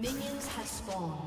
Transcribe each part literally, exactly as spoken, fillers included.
Minions have spawned.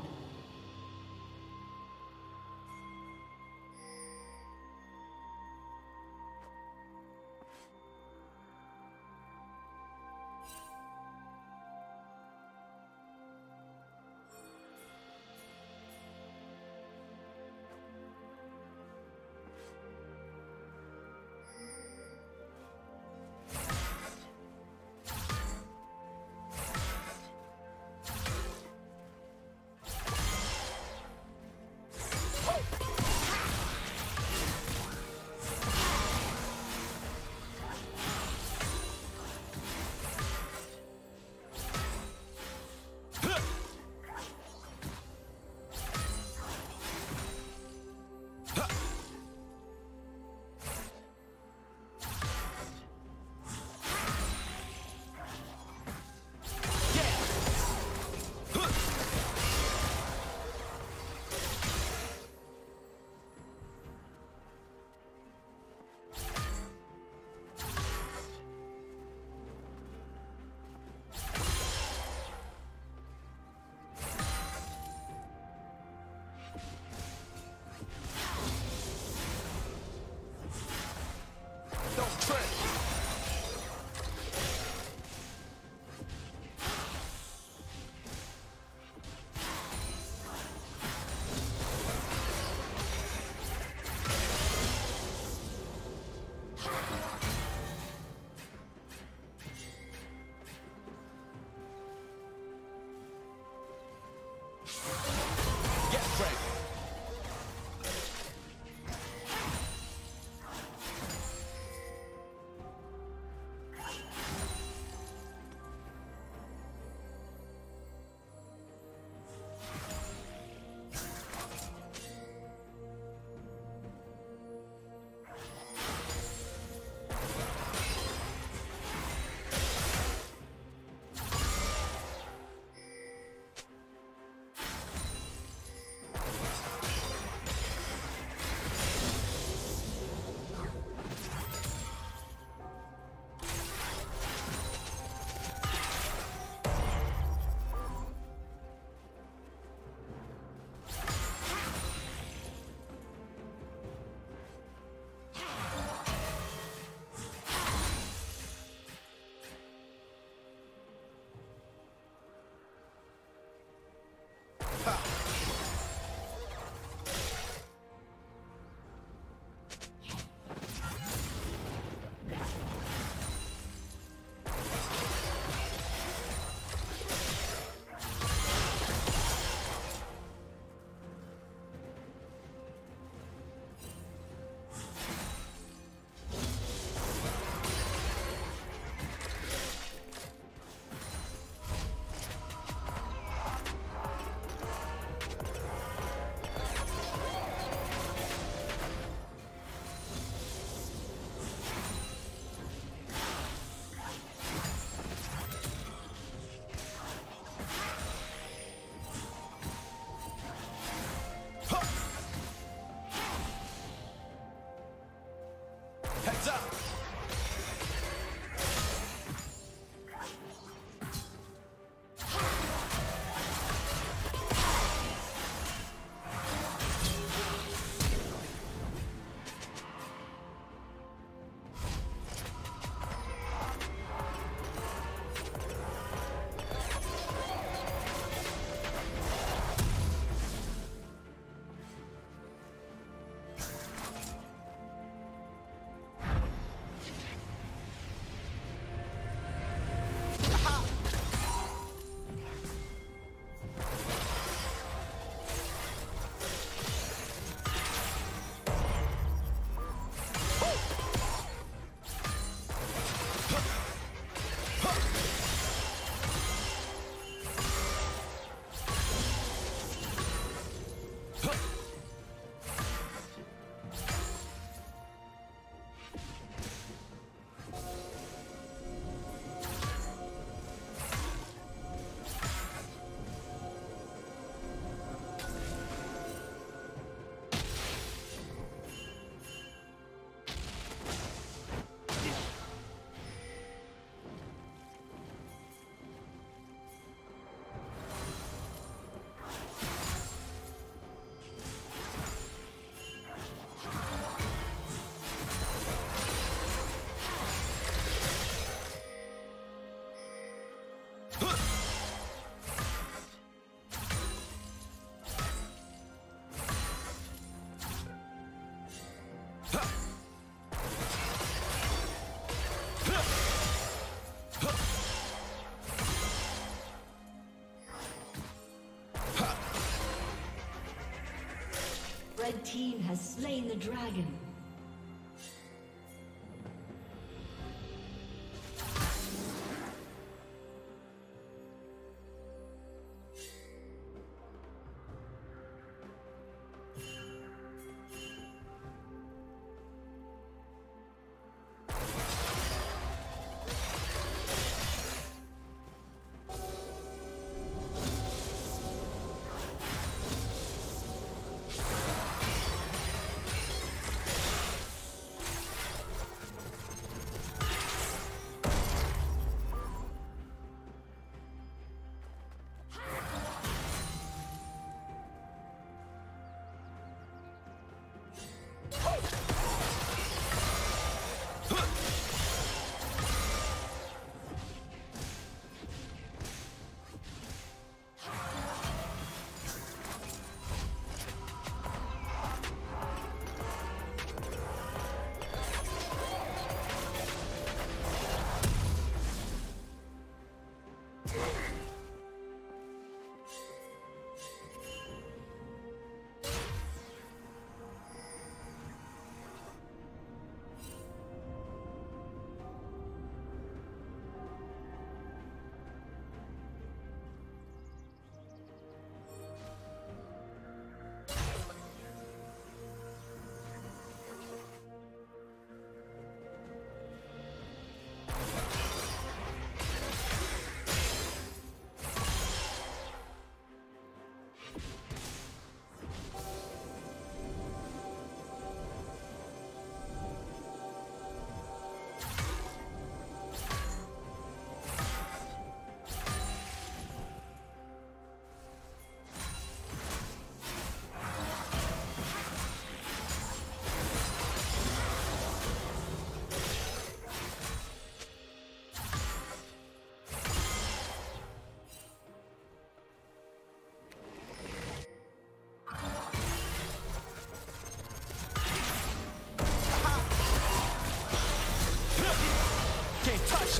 Red team has slain the dragon.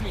Me.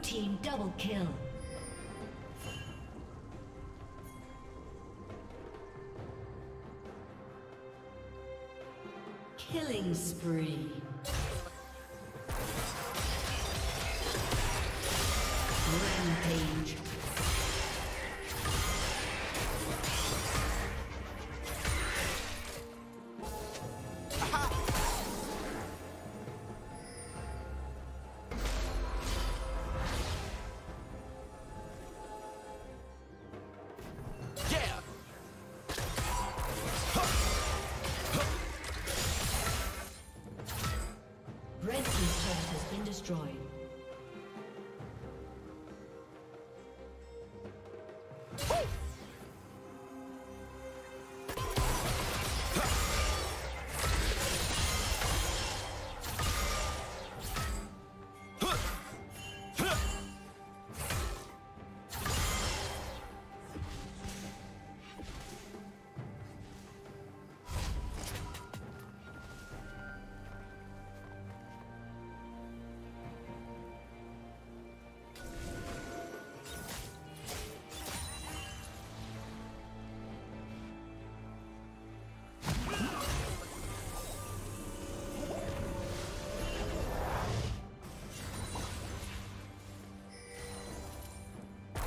Blue team double kill. Killing spree. Rampage. Destroyed.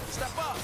Step up!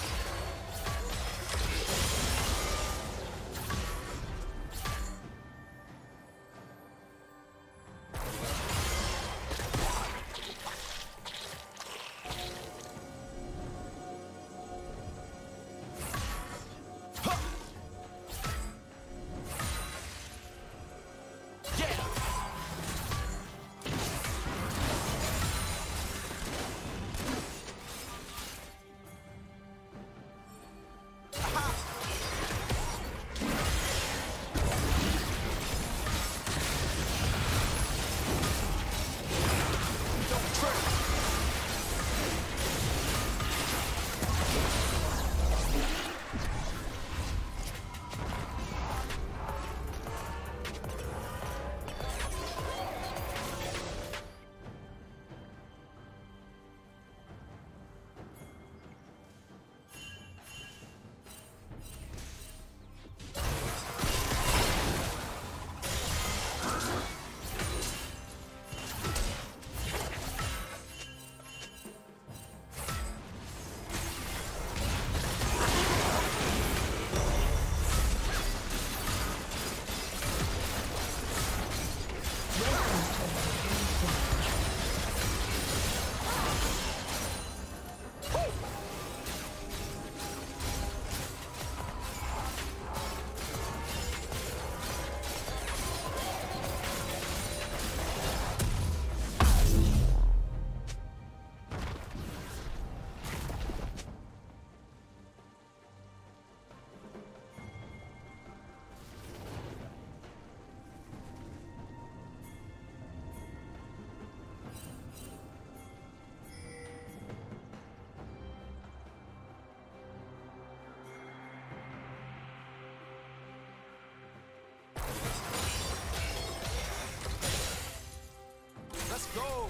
Go!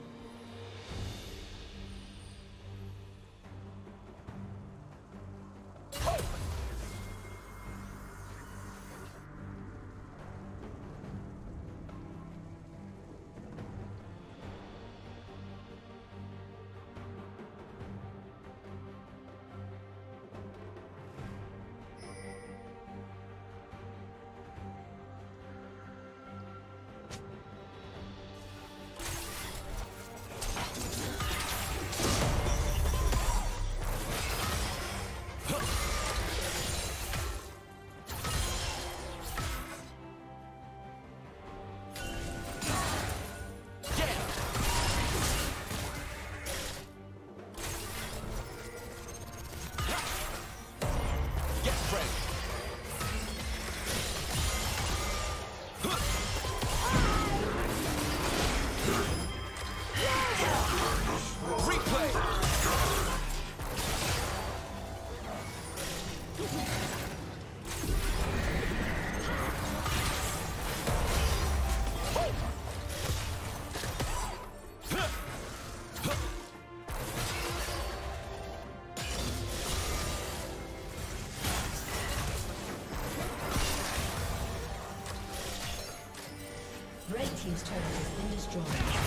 Team's turret has been destroyed.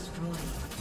Destroyed.